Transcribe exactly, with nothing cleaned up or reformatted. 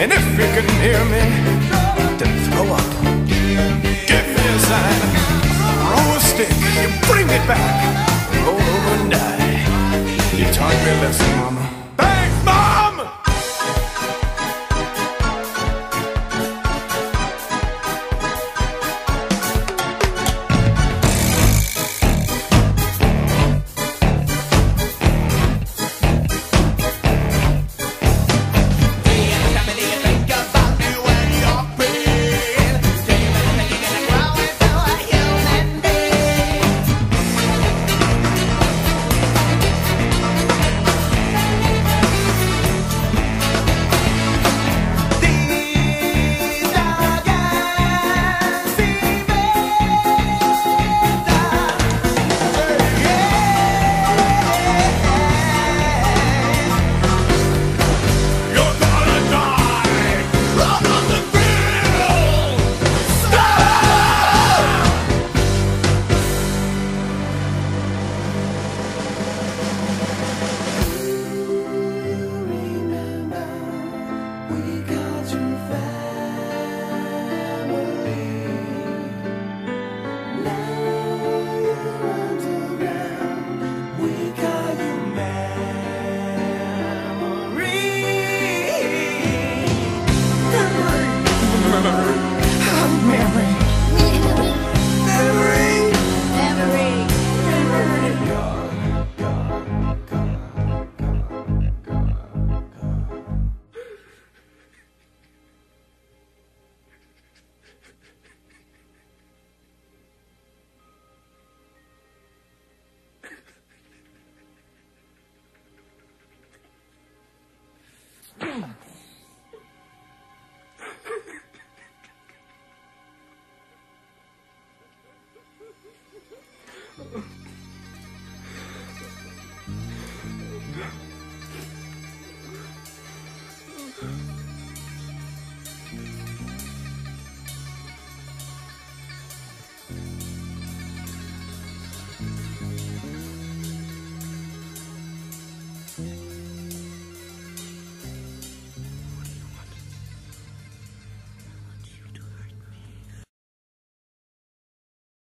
And if you can hear me, then throw up. Give me a sign, throw a stick, you bring me back, roll over and die. You taught me a lesson, Mama. Thanks, Mom! Mm.